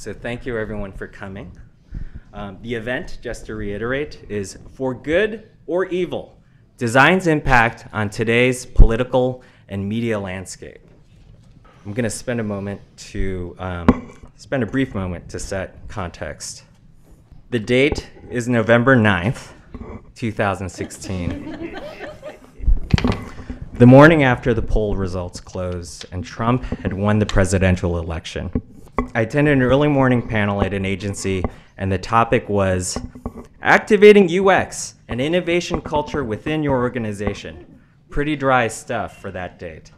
So thank you everyone for coming. The event, just to reiterate, is For Good or Evil, Design's Impact on Today's Political and Media Landscape. I'm going to spend a moment to spend a brief moment to set context. The date is November 9th, 2016. The morning after the poll results closed and Trump had won the presidential election. I attended an early morning panel at an agency, and the topic was Activating UX and Innovation Culture Within Your Organization. Pretty dry stuff for that date.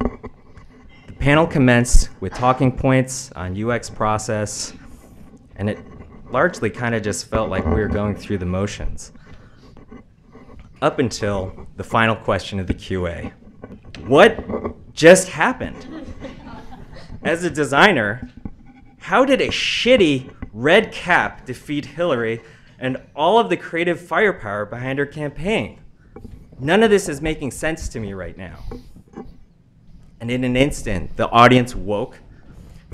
The panel commenced with talking points on UX process, and it largely kind of just felt like we were going through the motions, up until the final question of the QA. What just happened? As a designer, how did a shitty red cap defeat Hillary and all of the creative firepower behind her campaign? None of this is making sense to me right now. And in an instant, the audience woke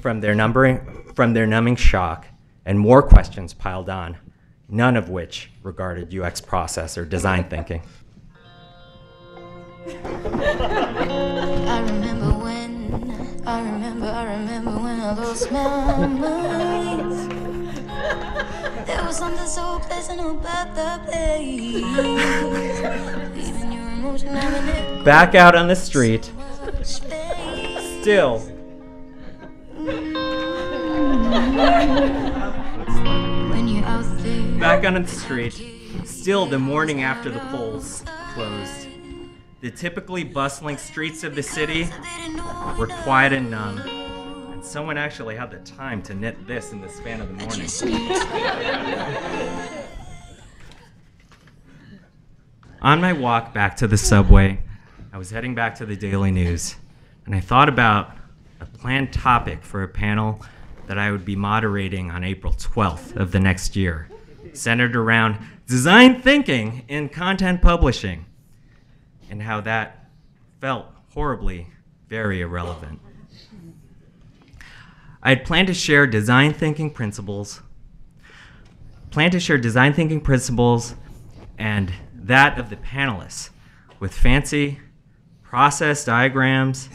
from their numbing shock, and more questions piled on, none of which regarded UX process or design thinking. I remember when I lost my mind. There was something so pleasant about the place. Even your emotion, back out on the street, still. When you're out there, back on the street, still the morning after the polls closed. The typically bustling streets of the city were quiet and numb, and someone actually had the time to knit this in the span of the morning. On my walk back to the subway, I was heading back to the Daily News, and I thought about a planned topic for a panel that I would be moderating on April 12th of the next year, centered around design thinking in content publishing, and how that felt horribly very irrelevant. I had planned to share design thinking principles and that of the panelists with fancy process diagrams,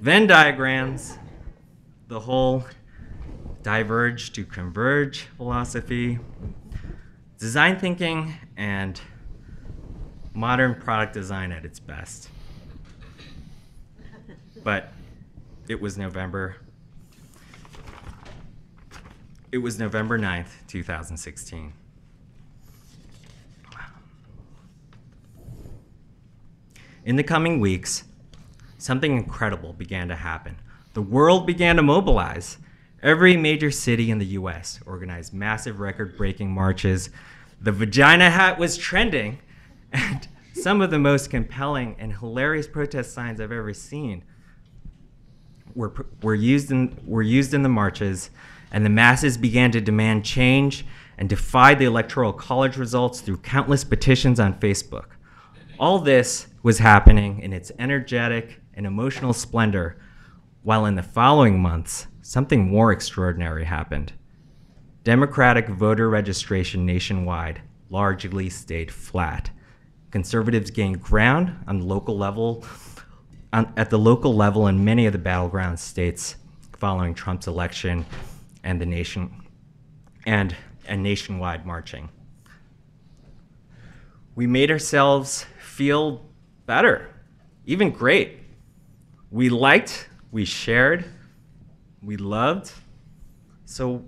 Venn diagrams, the whole diverge to converge philosophy, design thinking, and modern product design at its best. But it was November. It was November 9th, 2016. In the coming weeks, something incredible began to happen. The world began to mobilize. Every major city in the US organized massive record-breaking marches. The vagina hat was trending. And some of the most compelling and hilarious protest signs I've ever seen were used in the marches, and the masses began to demand change and defied the Electoral College results through countless petitions on Facebook. All this was happening in its energetic and emotional splendor, while in the following months, something more extraordinary happened. Democratic voter registration nationwide largely stayed flat. Conservatives gained ground on local level, at the local level in many of the battleground states following Trump's election and the nation and nationwide marching. We made ourselves feel better, even great. We liked, we shared, we loved. So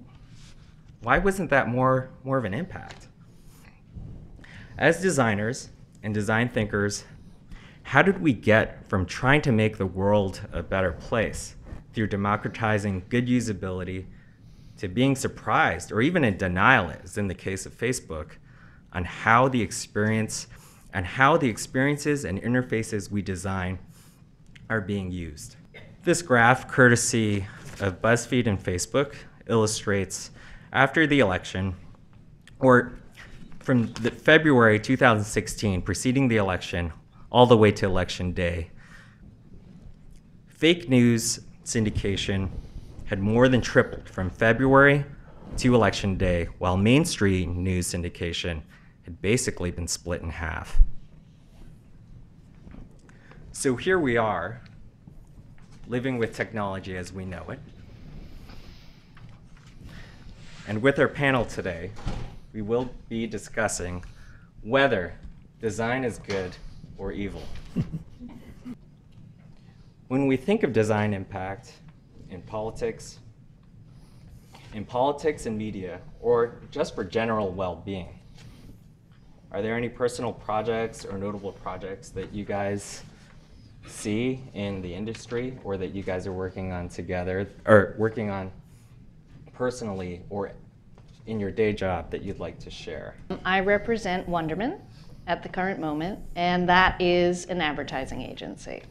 why wasn't that more of an impact? As designers and design thinkers, how did we get from trying to make the world a better place through democratizing good usability to being surprised, or even in denial, as in the case of Facebook, on how the experiences and interfaces we design are being used? This graph, courtesy of BuzzFeed and Facebook, illustrates after the election, or from the February 2016, preceding the election, all the way to election day, fake news syndication had more than tripled from February to Election Day, while mainstream news syndication had basically been split in half. So here we are, living with technology as we know it. And with our panel today, we will be discussing whether design is good or evil. When we think of design impact in politics and media, or just for general well-being, are there any personal projects or notable projects that you guys see in the industry or that you guys are working on together or working on personally or in your day job that you'd like to share? I represent Wunderman at the current moment, and that is an advertising agency.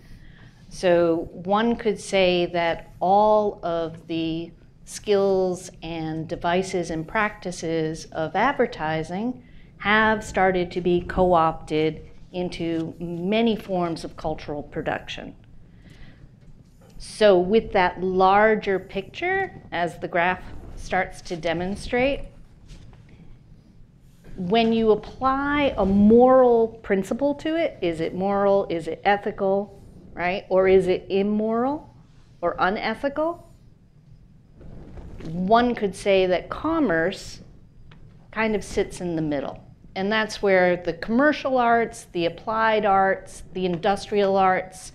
So one could say that all of the skills and devices and practices of advertising have started to be co-opted into many forms of cultural production. So with that larger picture, as the graph starts to demonstrate, when you apply a moral principle to it, is it moral, is it ethical? Right? Or is it immoral or unethical? One could say that commerce kind of sits in the middle. And that's where the commercial arts, the applied arts, the industrial arts,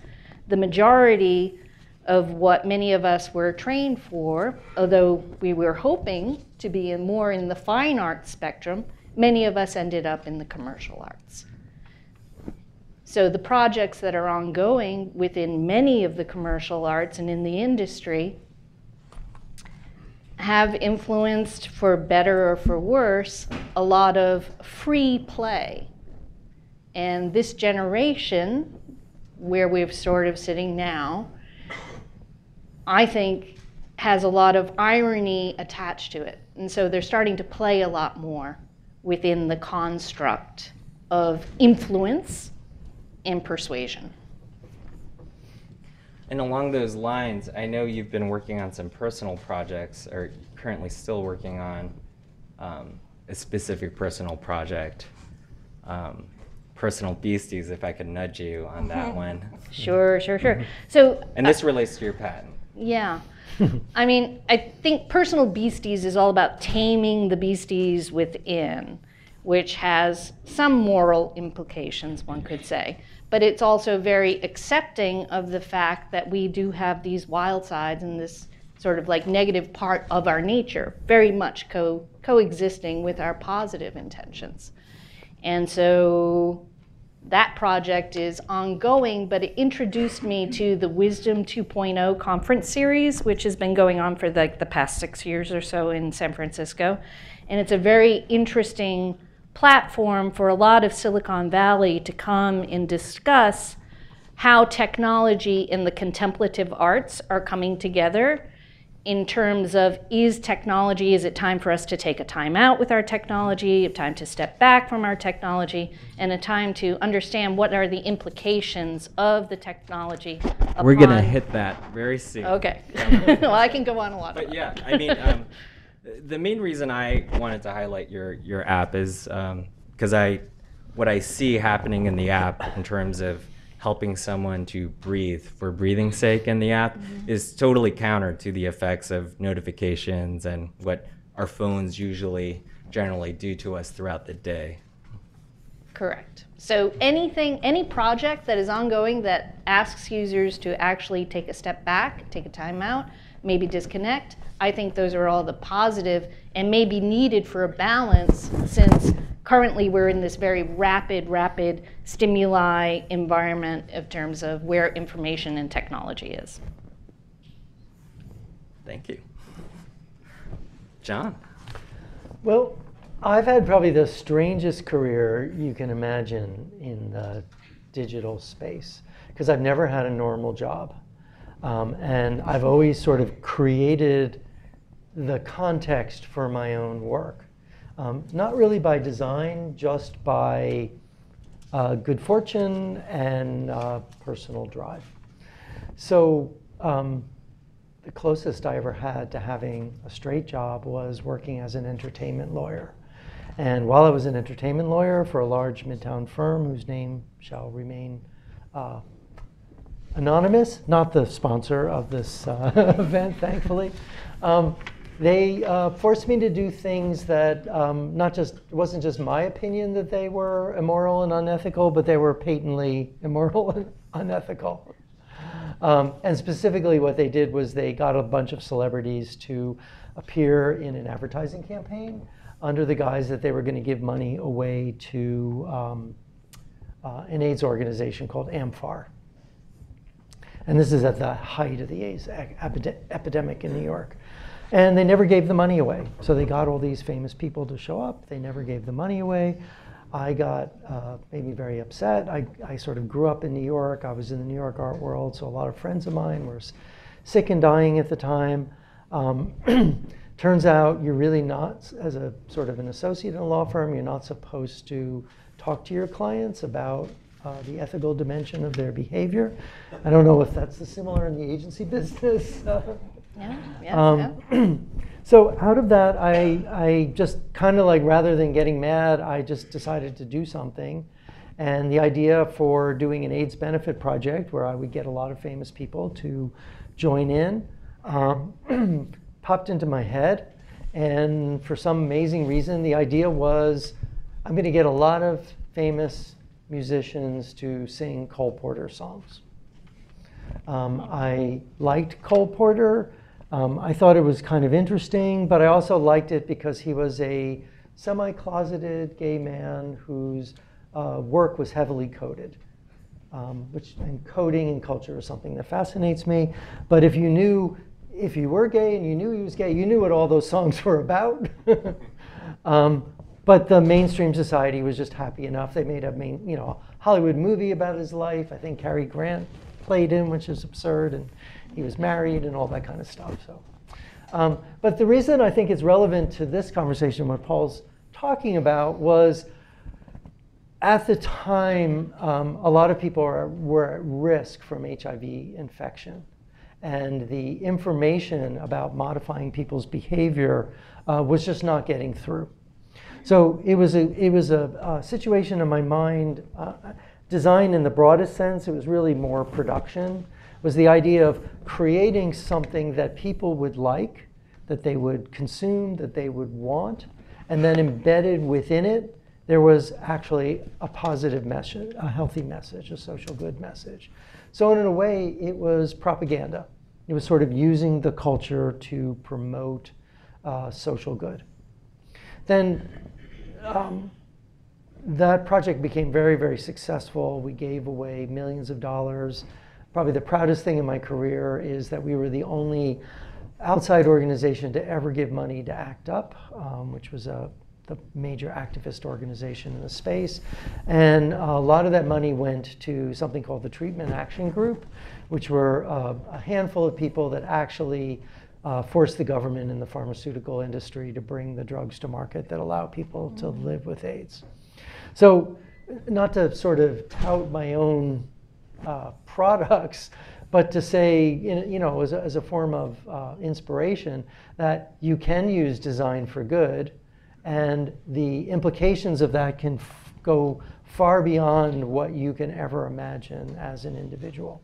the majority of what many of us were trained for, although we were hoping to be more in the fine arts spectrum, many of us ended up in the commercial arts. So the projects that are ongoing within many of the commercial arts and in the industry have influenced, for better or for worse, a lot of free play. And this generation, where we're sort of sitting now, I think has a lot of irony attached to it. And so they're starting to play a lot more within the construct of influence and persuasion. And along those lines, I know you've been working on some personal projects, or currently still working on a specific personal project, Personal Beasties, if I could nudge you on that one. Sure. So, and this relates to your patent. Yeah. I mean, I think Personal Beasties is all about taming the beasties within, which has some moral implications, one could say. But it's also very accepting of the fact that we do have these wild sides and this sort of like negative part of our nature, very much coexisting with our positive intentions. And so that project is ongoing, but it introduced me to the Wisdom 2.0 conference series, which has been going on for like the past 6 years or so in San Francisco. And it's a very interesting platform for a lot of Silicon Valley to come and discuss how technology and the contemplative arts are coming together in terms of, is technology, is it time for us to take a time out with our technology, a time to step back from our technology, and a time to understand what are the implications of the technology. We're going to hit that very soon. Okay. Well, I can go on a lot. But yeah, I mean, the main reason I wanted to highlight your app is because what I see happening in the app in terms of helping someone to breathe for breathing's sake in the app is totally counter to the effects of notifications and what our phones usually generally do to us throughout the day. Correct. So anything, any project that is ongoing that asks users to actually take a step back, take a time out, maybe disconnect, I think those are all the positive and may be needed for a balance, since currently we're in this very rapid stimuli environment in terms of where information and technology is. Thank you. John. Well, I've had probably the strangest career you can imagine in the digital space, because I've never had a normal job. And I've always sort of created the context for my own work. Not really by design, just by good fortune and personal drive. So the closest I ever had to having a straight job was working as an entertainment lawyer. And while I was an entertainment lawyer for a large Midtown firm whose name shall remain anonymous, not the sponsor of this event, thankfully, they forced me to do things that it wasn't just my opinion that they were immoral and unethical, but they were patently immoral and unethical. And specifically what they did was they got a bunch of celebrities to appear in an advertising campaign under the guise that they were going to give money away to an AIDS organization called AMFAR. And this is at the height of the AIDS epidemic in New York. And they never gave the money away. So they got all these famous people to show up. They never gave the money away. I got maybe very upset. I sort of grew up in New York. I was in the New York art world, so a lot of friends of mine were sick and dying at the time. Turns out you're really not, as a sort of an associate in a law firm, you're not supposed to talk to your clients about the ethical dimension of their behavior. I don't know if that's similar in the agency business. So out of that, I just kind of like, rather than getting mad, I just decided to do something. And the idea for doing an AIDS benefit project where I would get a lot of famous people to join in popped into my head. And for some amazing reason, the idea was I'm going to get a lot of famous musicians to sing Cole Porter songs. I liked Cole Porter. I thought it was kind of interesting, but I also liked it because he was a semi-closeted gay man whose work was heavily coded, and coding and culture is something that fascinates me. But if you were gay and you knew he was gay, you knew what all those songs were about. But the mainstream society was just happy enough. They made a Hollywood movie about his life. I think Cary Grant played in, which is absurd, and he was married and all that kind of stuff. So, but the reason I think it's relevant to this conversation, what Paul's talking about, was at the time, a lot of people were at risk from HIV infection. And the information about modifying people's behavior was just not getting through. So it was a situation in my mind. Design in the broadest sense, it was really more production, was the idea of creating something that people would like, that they would consume, that they would want, and then embedded within it, there was actually a positive message, a healthy message, a social good message. So in a way, it was propaganda. It was sort of using the culture to promote social good. Then, that project became very, very successful. We gave away millions of dollars. Probably the proudest thing in my career is that we were the only outside organization to ever give money to ACT UP, which was the major activist organization in the space. And a lot of that money went to something called the Treatment Action Group, which were a handful of people that actually forced the government and the pharmaceutical industry to bring the drugs to market that allow people to live with AIDS. So not to sort of tout my own products, but to say, as a form of inspiration, that you can use design for good, and the implications of that can go far beyond what you can ever imagine as an individual.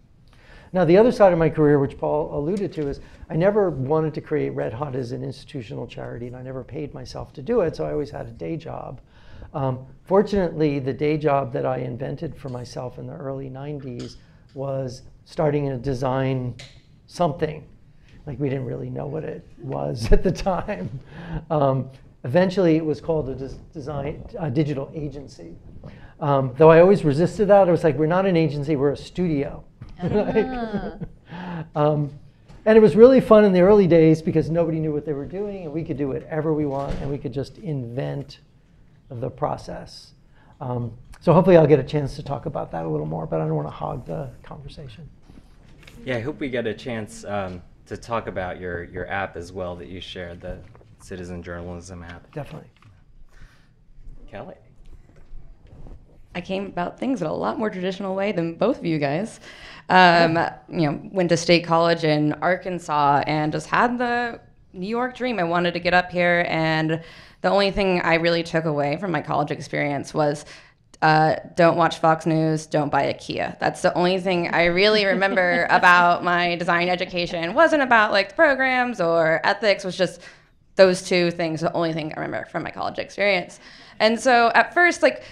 Now, the other side of my career, which Paul alluded to, is I never wanted to create Red Hot as an institutional charity, and I never paid myself to do it, so I always had a day job. Fortunately, the day job that I invented for myself in the early 90s was starting a design something. Like, we didn't really know what it was at the time. Eventually, it was called a digital agency. Though I always resisted that. I was like, we're not an agency, we're a studio. Uh-huh. And it was really fun in the early days because nobody knew what they were doing, and we could do whatever we want, and we could just invent the process. So hopefully I'll get a chance to talk about that a little more, but I don't want to hog the conversation. Yeah, I hope we get a chance to talk about your app as well that you shared, the Citizen Journalism app. Definitely. Kelly. I came about things in a lot more traditional way than both of you guys. Went to State College in Arkansas and just had the New York dream. I wanted to get up here, and the only thing I really took away from my college experience was don't watch Fox News, don't buy a Kia. That's the only thing I really remember about my design education. It wasn't about like the programs or ethics, it was just those two things, the only thing I remember from my college experience. And so at first, like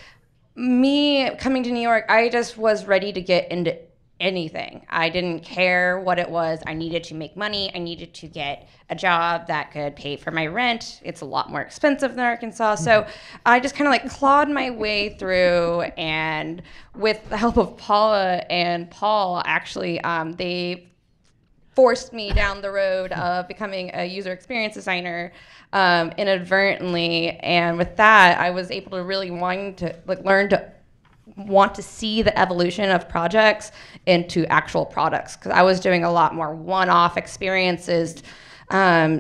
me coming to New York, I just was ready to get into anything. I didn't care what it was. I needed to make money. I needed to get a job that could pay for my rent. It's a lot more expensive than Arkansas. So I just kind of like clawed my way through, and with the help of Paula and Paul, actually, they forced me down the road of becoming a user experience designer inadvertently. And with that, I was able to really learn to see the evolution of projects into actual products, because I was doing a lot more one-off experiences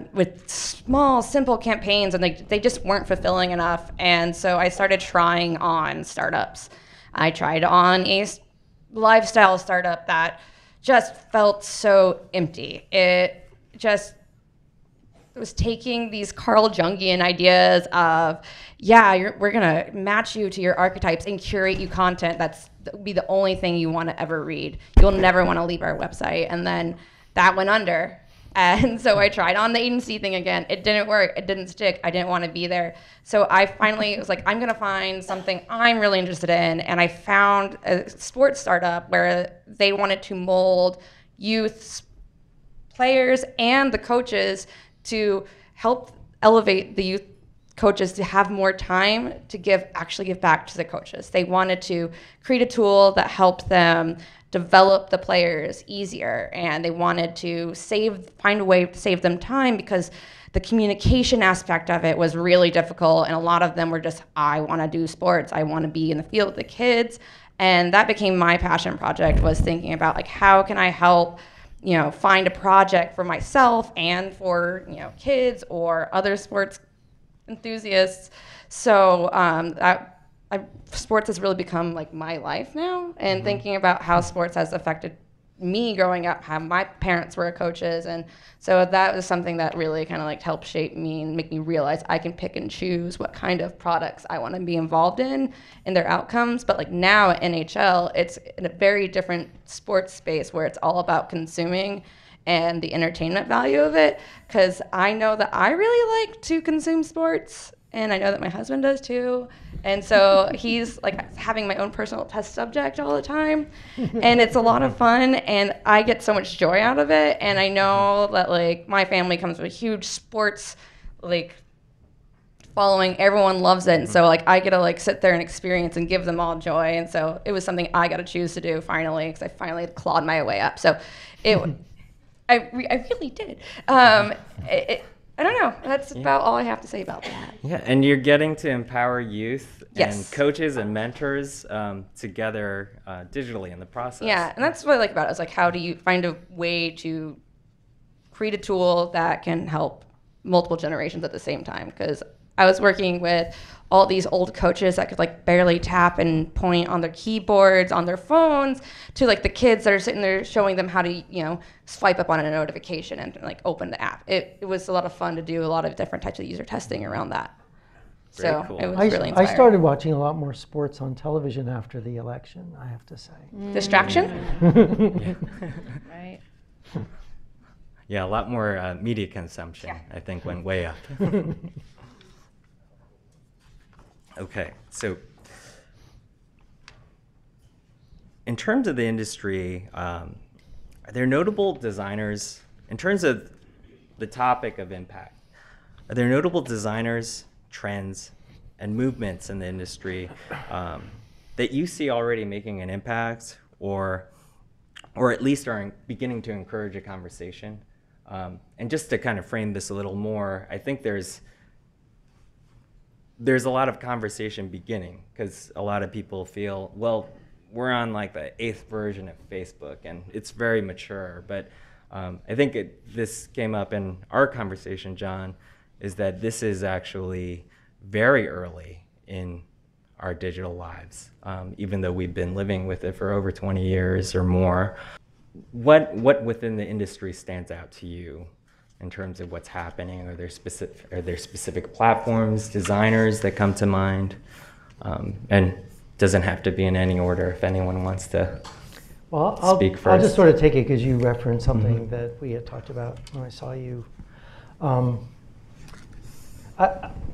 with small, simple campaigns, and they just weren't fulfilling enough. And so I started trying on startups. I tried on a lifestyle startup that just felt so empty. It just was taking these Carl Jungian ideas of, yeah, we're gonna match you to your archetypes and curate you content that'll be the only thing you want to ever read. You'll never want to leave our website. And then that went under. And so I tried on the agency thing again. It didn't work. It didn't stick. I didn't want to be there. So I finally was like, I'm going to find something I'm really interested in. And I found a sports startup where they wanted to mold youth players and the coaches to help elevate the youth coaches to have more time to actually give back to the coaches. They wanted to create a tool that helped them develop the players easier, and they wanted to find a way to save them time, because the communication aspect of it was really difficult, and a lot of them were just, I want to do sports, I want to be in the field with the kids. And that became my passion project, was thinking about like, how can I help find a project for myself and for kids or other sports enthusiasts. So sports has really become like my life now, and thinking about how sports has affected me growing up, how my parents were coaches, and so that was something that really kind of like helped shape me and make me realize I can pick and choose what kind of products I want to be involved in and their outcomes. But like now at NHL, it's in a very different sports space where it's all about consuming and the entertainment value of it, because I know that I really like to consume sports, and I know that my husband does too. And so he's like having my own personal test subject all the time. And it's a lot of fun, and I get so much joy out of it. And I know that like my family comes with huge sports like following, everyone loves it. And so like I get to like sit there and experience and give them all joy. And so it was something I got to choose to do finally, because I finally clawed my way up. So I really did. I don't know. That's about all I have to say about that. Yeah, and you're getting to empower youth and coaches and mentors together digitally in the process. Yeah, and that's what I like about it. It's like, how do you find a way to create a tool that can help multiple generations at the same time? Because I was working with all these old coaches that could like barely tap and point on their keyboards, on their phones, to like the kids that are sitting there showing them how to, swipe up on a notification and like open the app. It was a lot of fun to do a lot of different types of user testing around that. Very cool. It was really inspiring. I started watching a lot more sports on television after the election, I have to say. Distraction? Right. Yeah, a lot more media consumption, I think, went way up. Okay, so in terms of the industry, are there notable designers, in terms of the topic of impact, are there notable designers, trends, and movements in the industry that you see already making an impact, or at least are beginning to encourage a conversation? And just to kind of frame this a little more, I think there's a lot of conversation beginning, because a lot of people feel, well, we're on like the 8th version of Facebook and it's very mature. But I think this came up in our conversation, John, is that this is actually very early in our digital lives, even though we've been living with it for over 20 years or more. what within the industry stands out to you in terms of what's happening? Are there specific platforms, designers that come to mind? And doesn't have to be in any order if anyone wants to. Well, speak first. I'll just sort of take it because you referenced something that we had talked about when I saw you. I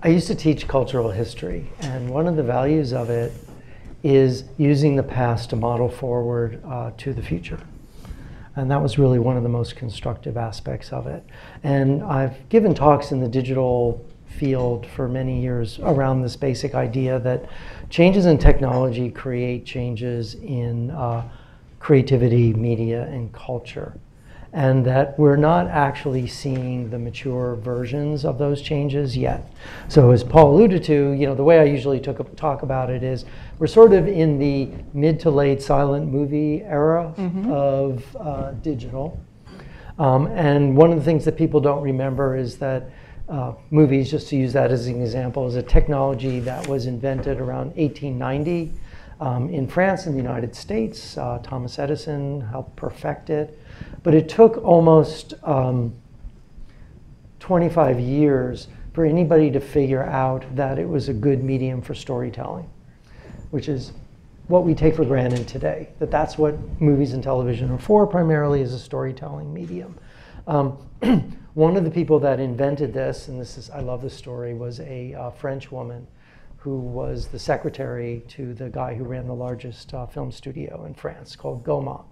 used to teach cultural history, and one of the values of it is using the past to model forward to the future. And that was really one of the most constructive aspects of it. And I've given talks in the digital field for many years around this basic idea that changes in technology create changes in creativity, media, and culture. And that we're not actually seeing the mature versions of those changes yet. So as Paul alluded to, you know, the way I usually talk about it is we're sort of in the mid to late silent movie era of digital. And one of the things that people don't remember is that movies, just to use that as an example, is a technology that was invented around 1890 in France and the United States. Thomas Edison helped perfect it. But it took almost 25 years for anybody to figure out that it was a good medium for storytelling, which is what we take for granted today, that that's what movies and television are for primarily, is a storytelling medium. One of the people that invented this, and this is, I love this story, was a French woman who was the secretary to the guy who ran the largest film studio in France called Gaumont.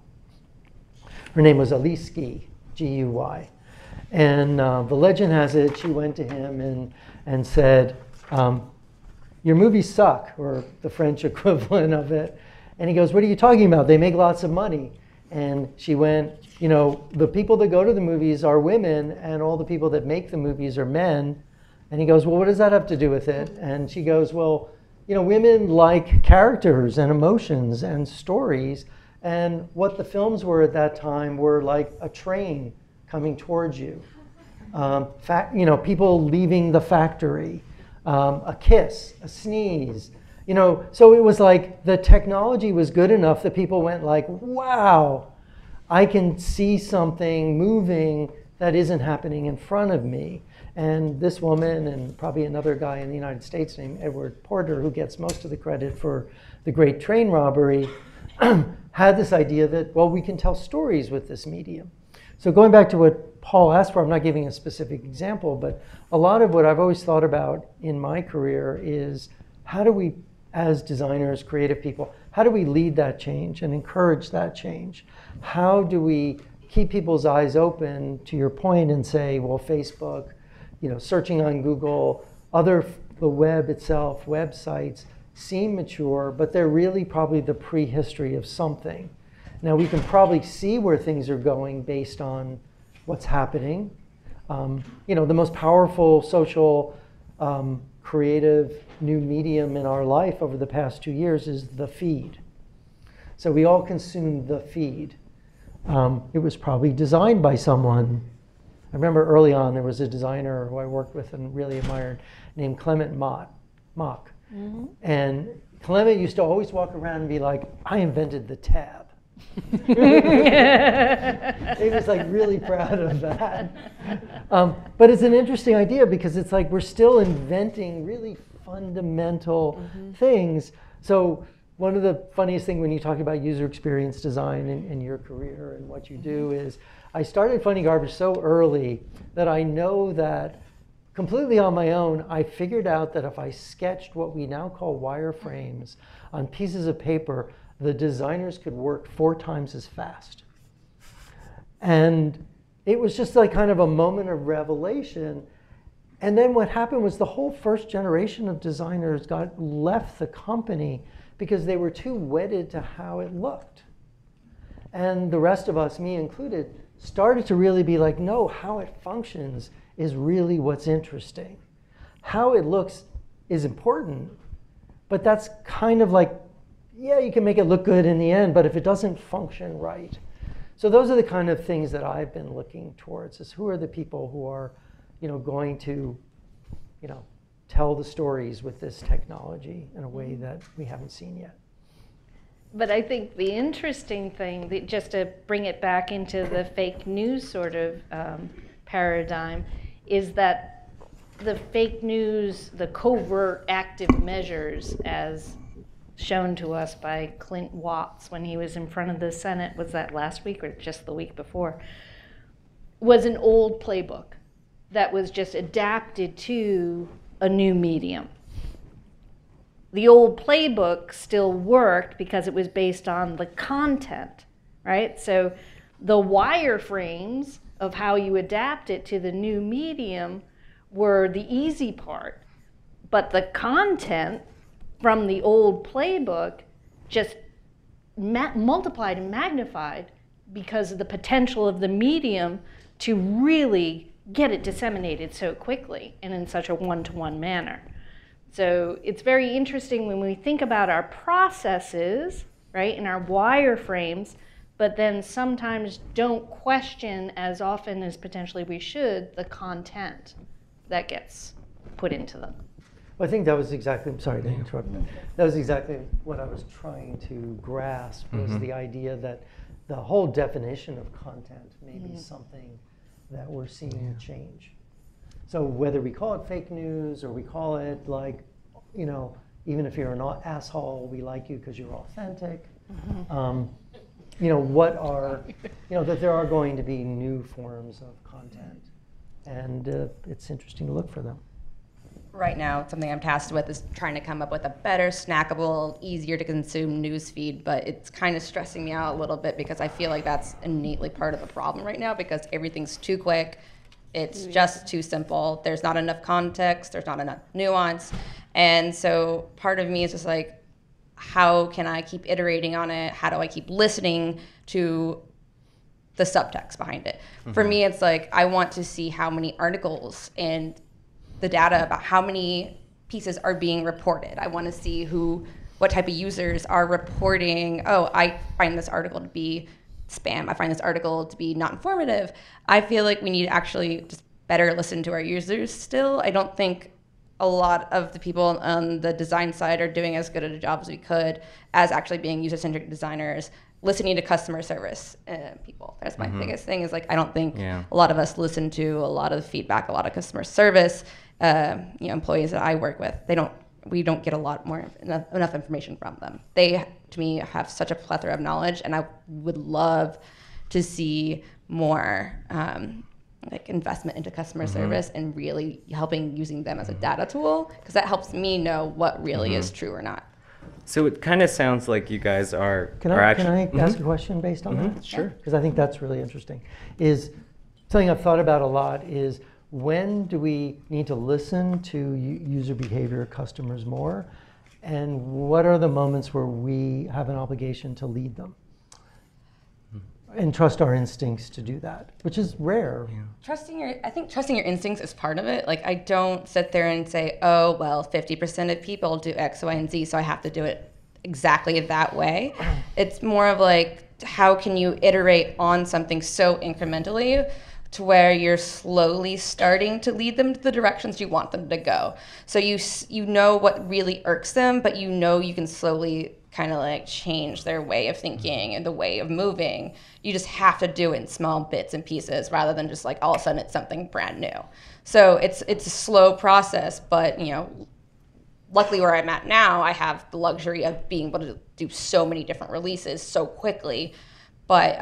Her name was Alice Guy, G-U-Y. And the legend has it, she went to him and said, your movies suck, or the French equivalent of it. And he goes, what are you talking about? They make lots of money. And she went, you know, the people that go to the movies are women, and all the people that make the movies are men. And he goes, well, what does that have to do with it? And she goes, well, you know, women like characters and emotions and stories. And what the films were at that time were like a train coming towards you, you know, people leaving the factory, a kiss, a sneeze, you know. So it was like the technology was good enough that people went like, wow, I can see something moving that isn't happening in front of me. And this woman and probably another guy in the United States named Edward Porter, who gets most of the credit for the great train robbery, had this idea that, well, we can tell stories with this medium. So going back to what Paul asked for, I'm not giving a specific example, but a lot of what I've always thought about in my career is how do we, as designers, creative people, how do we lead that change and encourage that change? How do we keep people's eyes open, to your point, and say, well, Facebook, you know, searching on Google, the web itself, websites, seem mature, but they're really probably the prehistory of something. Now, we can probably see where things are going based on what's happening. You know, the most powerful social creative new medium in our life over the past 2 years is the feed. So we all consume the feed. It was probably designed by someone. I remember early on there was a designer who I worked with and really admired named Clement Mock. And Clement used to always walk around and be like, I invented the tab. He was like really proud of that. But it's an interesting idea because it's like we're still inventing really fundamental things. So one of the funniest things when you talk about user experience design in your career and what you do is I started Funny Garbage so early that I know that completely on my own, I figured out that if I sketched what we now call wireframes on pieces of paper, the designers could work 4 times as fast. And it was just like kind of a moment of revelation. And then what happened was the whole first generation of designers left the company because they were too wedded to how it looked. And the rest of us, me included, started to really be like, no, how it functions is really what's interesting. How it looks is important, but that's kind of like, yeah, you can make it look good in the end, but if it doesn't function right. So those are the kind of things that I've been looking towards, is who are the people who are, you know, going to, you know, tell the stories with this technology in a way that we haven't seen yet. But I think the interesting thing, that just to bring it back into the fake news sort of paradigm, is that the fake news, the covert active measures as shown to us by Clint Watts when he was in front of the Senate, was that last week or just the week before, was an old playbook that was just adapted to a new medium. The old playbook still worked because it was based on the content, right? So the wireframes of how you adapt it to the new medium were the easy part, but the content from the old playbook just multiplied and magnified because of the potential of the medium to really get it disseminated so quickly and in such a one-to-one manner. So it's very interesting when we think about our processes, right, and our wireframes, but then sometimes don't question as often as potentially we should the content that gets put into them. Well, I think that was exactly, I'm sorry to interrupt, that was exactly what I was trying to grasp, was the idea that the whole definition of content may be something that we're seeing change. So whether we call it fake news or we call it, like, you know, even if you're an asshole, we like you because you're authentic. You know, what are, you know, that there are going to be new forms of content, and it's interesting to look for them. Right now, something I'm tasked with is trying to come up with a better, snackable, easier to consume news feed, but it's kind of stressing me out a little bit because I feel like that's innately part of the problem right now, because everything's too quick, it's just too simple, there's not enough context, there's not enough nuance, and so part of me is just like, how can I keep iterating on it? How do I keep listening to the subtext behind it? For me, it's like, I want to see how many articles and the data about how many pieces are being reported. I want to see who, what type of users are reporting, oh, I find this article to be spam. I find this article to be not informative. I feel like we need to actually just better listen to our users still. I don't think a lot of the people on the design side are doing as good a job as we could as actually being user-centric designers, listening to customer service people. That's my biggest thing, is like, I don't think a lot of us listen to a lot of feedback, a lot of customer service. You know, employees that I work with, they don't, we don't get a lot more, enough information from them. They, to me, have such a plethora of knowledge, and I would love to see more like investment into customer service and really helping using them as a data tool, because that helps me know what really is true or not. So it kind of sounds like you guys are, actually. Can I ask a question based on that? Sure. Because I think that's really interesting. Is something I've thought about a lot is, when do we need to listen to user behavior, customers more? And what are the moments where we have an obligation to lead them? And trust our instincts to do that, which is rare. I think trusting your instincts is part of it. Like, I don't sit there and say, oh, well, 50% of people do X, Y, and Z, so I have to do it exactly that way. It's more of like, how can you iterate on something so incrementally to where you're slowly starting to lead them to the directions you want them to go. So you know what really irks them, but you know you can slowly kind of like change their way of thinking and the way of moving. You just have to do it in small bits and pieces rather than just like all of a sudden it's something brand new. So it's a slow process, but you know, luckily where I'm at now, I have the luxury of being able to do so many different releases so quickly, but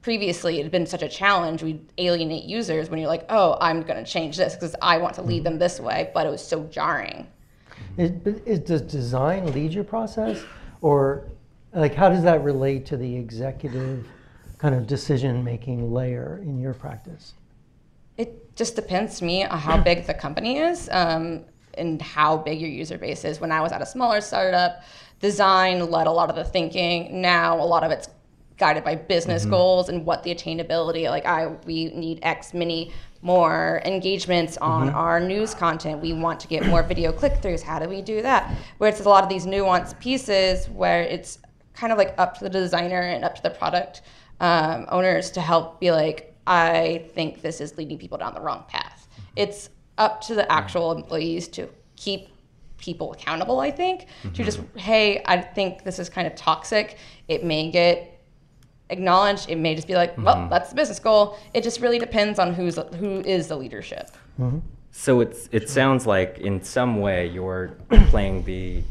previously, it had been such a challenge. We'd alienate users when you're like, oh, I'm going to change this because I want to lead them this way, but it was so jarring. Does design lead your process? Or like, how does that relate to the executive kind of decision-making layer in your practice? It just depends to me on how big the company is and how big your user base is. When I was at a smaller startup, design led a lot of the thinking. Now, a lot of it's guided by business goals and what the attainability, like we need X many more engagements on our news content. We want to get more video click-throughs. How do we do that? Where it's a lot of these nuanced pieces where it's kind of like up to the designer and up to the product owners to help be like, I think this is leading people down the wrong path. It's up to the actual employees to keep people accountable, I think, mm-hmm. to just, hey, I think this is kind of toxic. It may get acknowledged. It may just be like, well, mm-hmm. that's the business goal. It just really depends on who is the leadership. Mm-hmm. So it sounds like in some way you're playing the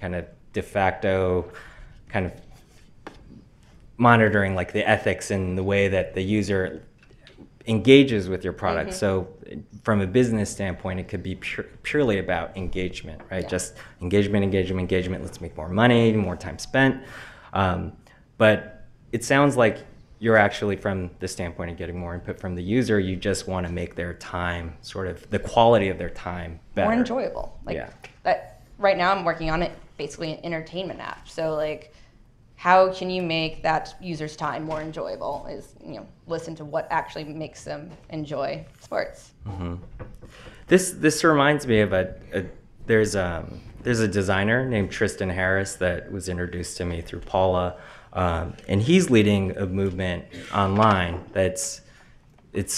kind of de facto kind of monitoring like the ethics and the way that the user engages with your product. Mm-hmm. So from a business standpoint, it could be purely about engagement, right? Yeah. Just engagement, let's make more money, more time spent. But it sounds like you're actually, from the standpoint of getting more input from the user, you just want to make their time, sort of the quality of their time, better. More enjoyable. Like, yeah. Right now I'm working on it, basically an entertainment app. So like, how can you make that user's time more enjoyable is, you know, listen to what actually makes them enjoy sports. Mm-hmm. This reminds me of there's a designer named Tristan Harris that was introduced to me through Paula. And he's leading a movement online it's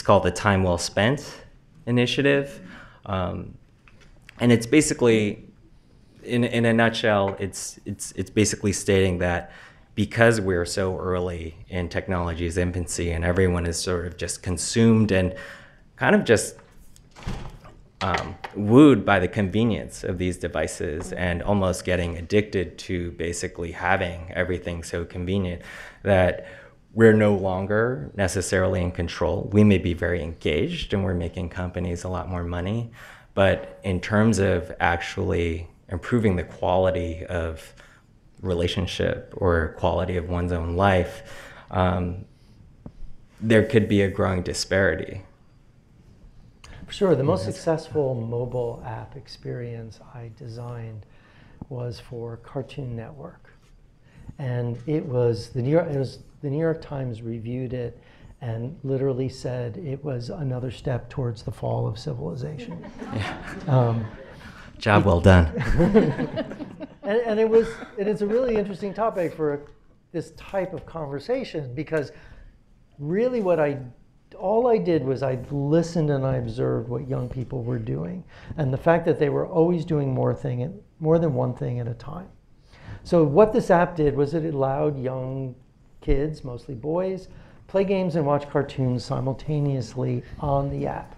called the Time Well Spent Initiative. And it's basically, in a nutshell, it's basically stating that because we're so early in technology's infancy and everyone is sort of just consumed and kind of just wooed by the convenience of these devices and almost getting addicted to basically having everything so convenient that we're no longer necessarily in control. We may be very engaged and we're making companies a lot more money, but in terms of actually improving the quality of relationship or quality of one's own life, there could be a growing disparity. Sure, the most successful mobile app experience I designed was for Cartoon Network. And the New York Times reviewed it and literally said it was another step towards the fall of civilization. Yeah. Job well done. and it's a really interesting topic for this type of conversation, because really all I did was I listened and I observed what young people were doing, and the fact that they were always doing more than one thing at a time. So what this app did was it allowed young kids, mostly boys, play games and watch cartoons simultaneously on the app.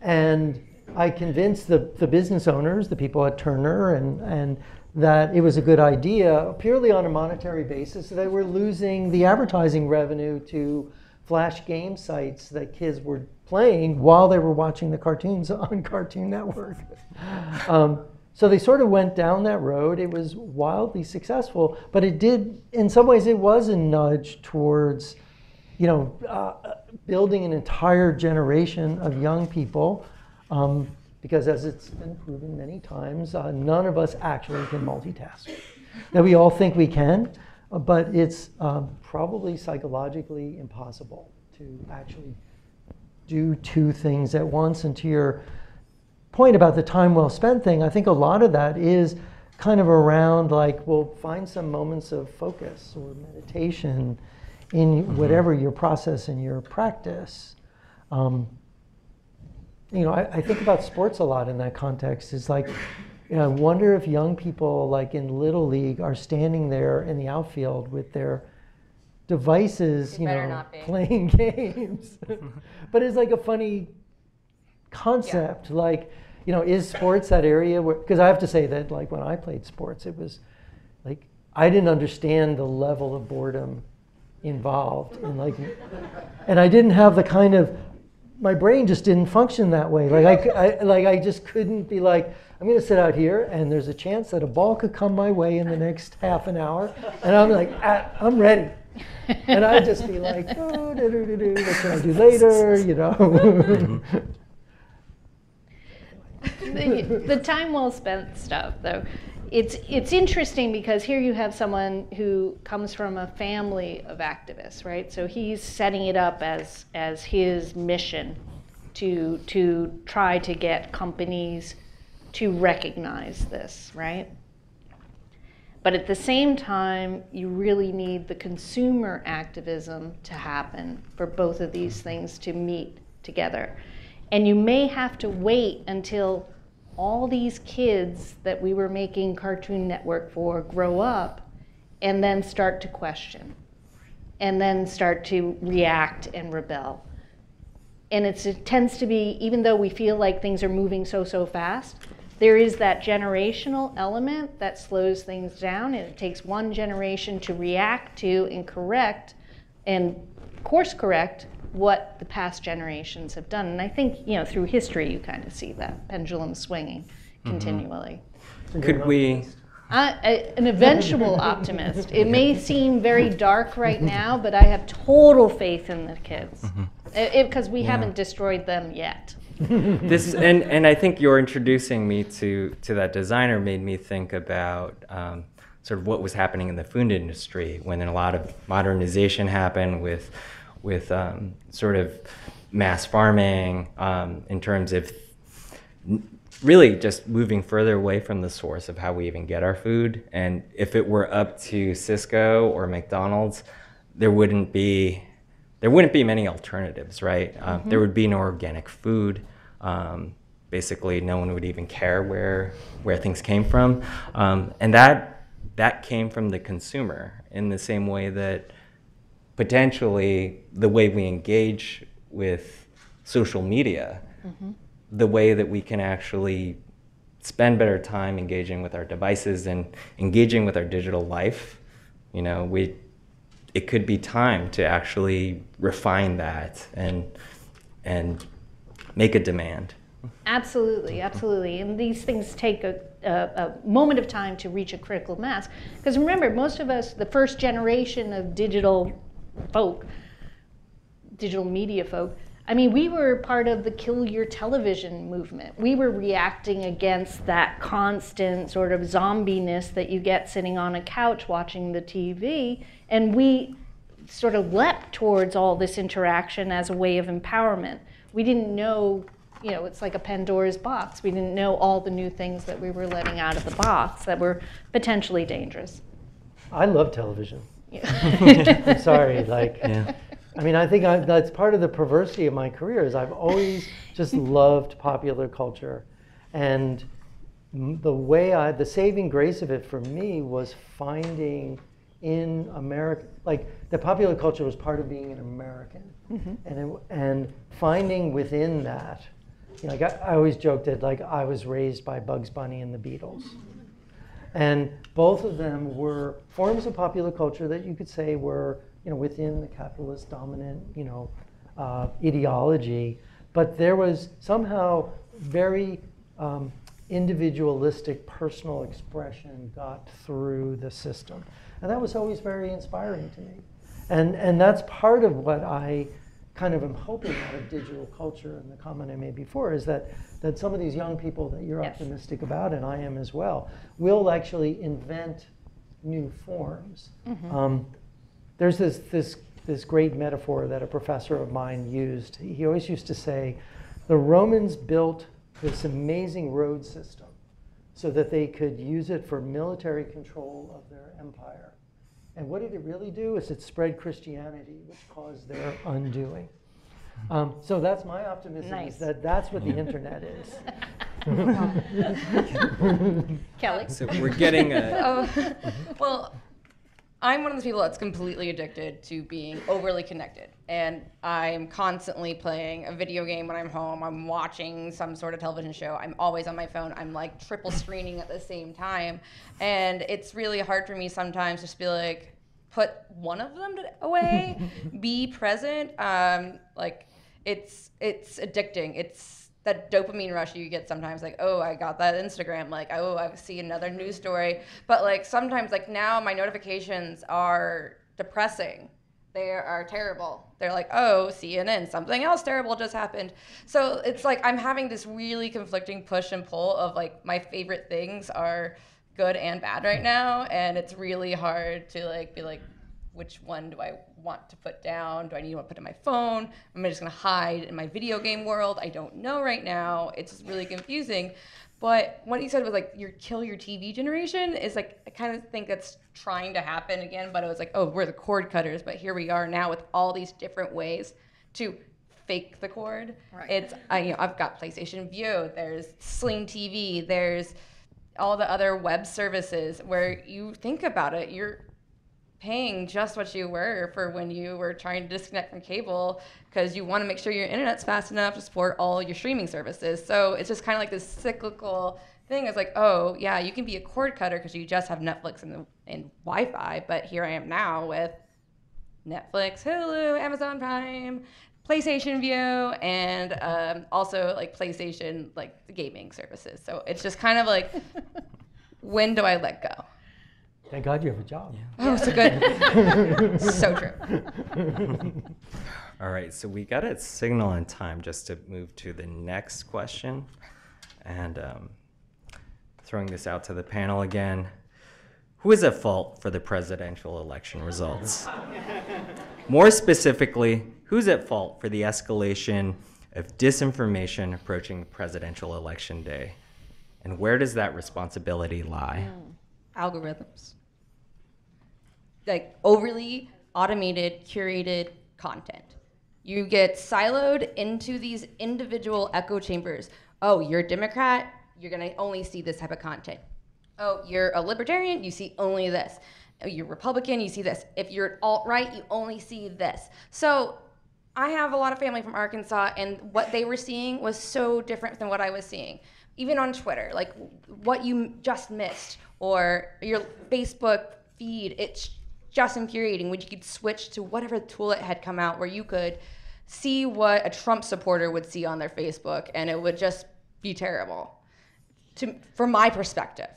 And I convinced the business owners, the people at Turner, and that it was a good idea purely on a monetary basis. They were losing the advertising revenue to flash game sites that kids were playing while they were watching the cartoons on Cartoon Network. So they sort of went down that road. It was wildly successful, but it did, in some ways, it was a nudge towards, building an entire generation of young people. Because as it's been proven many times, none of us actually can multitask. Now, we all think we can, but it's probably psychologically impossible to actually do two things at once. And to your point about the time well spent thing, I think a lot of that is kind of around like, well, find some moments of focus or meditation in whatever your process and your practice. I think about sports a lot in that context. It's like, I wonder if young people, like in Little League, are standing there in the outfield with their devices, playing games. But it's like a funny concept. Yeah. Like, is sports that area where? Because I have to say that, like, when I played sports, it was like I didn't understand the level of boredom involved, and like, and I didn't have the kind of. My brain just didn't function that way. Like I just couldn't be like, I'm going to sit out here, and there's a chance that a ball could come my way in the next half an hour, and I'm like, I'm ready, and I'd just be like, oh, what can I do later, The time well spent stuff, though, it's interesting, because here you have someone who comes from a family of activists, right? So he's setting it up as his mission to try to get companies to recognize this, right? But at the same time, you really need the consumer activism to happen for both of these things to meet together. And you may have to wait until all these kids that we were making Cartoon Network for grow up and then start to question and then start to react and rebel. And it tends to be, even though we feel like things are moving so fast, there is that generational element that slows things down, and it takes one generation to react to and correct and course correct what the past generations have done. And I think, you know, through history you kind of see that pendulum swinging continually. Could we? An eventual optimist. It may seem very dark right now, but I have total faith in the kids because we haven't destroyed them yet. And I think your introducing me to that designer made me think about sort of what was happening in the food industry when a lot of modernization happened with sort of mass farming in terms of really just moving further away from the source of how we even get our food. And if it were up to Cisco or McDonald's, there wouldn't be many alternatives, right? There would be no organic food. Basically, no one would even care where things came from. And that came from the consumer in the same way that potentially the way we engage with social media, the way that we can actually spend better time engaging with our devices and engaging with our digital life, you know, it could be time to actually refine that and make a demand. Absolutely, absolutely. And these things take a moment of time to reach a critical mass. Because remember, most of us, the first generation of digital media folk, I mean, we were part of the kill your television movement. We were reacting against that constant sort of zombiness that you get sitting on a couch watching the TV. And we sort of leapt towards all this interaction as a way of empowerment. We didn't know, you know, it's like a Pandora's box. We didn't know all the new things that we were letting out of the box that were potentially dangerous. I love television. Yeah. I'm sorry, like. Yeah. I mean, I think that's part of the perversity of my career is I've always just loved popular culture. And the saving grace of it for me was finding in America, like the popular culture was part of being an American. And finding within that, you know, like I always joked that like I was raised by Bugs Bunny and the Beatles. And both of them were forms of popular culture that you could say were, you know, within the capitalist dominant, you know, ideology, but there was somehow very individualistic personal expression got through the system, and that was always very inspiring to me, and that's part of what I kind of am hoping out of digital culture. And the comment I made before is that some of these young people that you're optimistic about, and I am as well, will actually invent new forms. There's this great metaphor that a professor of mine used. He always used to say, the Romans built this amazing road system so that they could use it for military control of their empire. And what did it really do is it spread Christianity, which caused their undoing. So that's my optimism, is that that's what the internet is. Kelly? So we're getting well, I'm one of those people that's completely addicted to being overly connected. And I'm constantly playing a video game when I'm home. I'm watching some sort of television show. I'm always on my phone. I'm like triple screening at the same time. And it's really hard for me sometimes just to be like, put one of them away, be present. Like it's addicting. It's that dopamine rush you get sometimes, like, oh, I got that Instagram, like, oh, I see another news story. But like sometimes, like now my notifications are depressing. They are terrible. They're like, oh, CNN, something else terrible just happened. So it's like I'm having this really conflicting push and pull of like my favorite things are good and bad right now. And it's really hard to like be like, which one do I want to put down? Do I need to put it in my phone? Am I just gonna hide in my video game world? I don't know right now. It's just really confusing. But what you said was like, your kill your TV generation is like, I kind of think that's trying to happen again, but it was like, oh, we're the cord cutters, but here we are now with all these different ways to fake the cord. Right. It's you know, I've got PlayStation Vue, there's Sling TV, there's all the other web services where you think about it, you're paying just what you were for when you were trying to disconnect from cable because you want to make sure your internet's fast enough to support all your streaming services. So it's just kind of like this cyclical thing. It's like, oh yeah, you can be a cord cutter because you just have Netflix and Wi-Fi, but here I am now with Netflix, Hulu, Amazon Prime, PlayStation View, and also like PlayStation, like the gaming services. So it's just kind of like, when do I let go? Thank God you have a job. Yeah. Oh, so good. So true. All right, so we got a signal in time just to move to the next question. And throwing this out to the panel again. Who is at fault for the presidential election results? More specifically, who's at fault for the escalation of disinformation approaching presidential election day? And where does that responsibility lie? Algorithms. Like overly automated, curated content. You get siloed into these individual echo chambers. Oh, you're a Democrat, you're gonna only see this type of content. Oh, you're a libertarian, you see only this. Oh, you're Republican, you see this. If you're an alt-right, you only see this. So I have a lot of family from Arkansas, and what they were seeing was so different than what I was seeing. Even on Twitter, like what you just missed, or your Facebook feed, it's just infuriating when you could switch to whatever tool it had come out where you could see what a Trump supporter would see on their Facebook, and it would just be terrible, from my perspective.